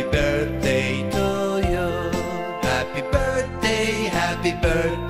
Happy birthday to you. Happy birthday, happy birthday.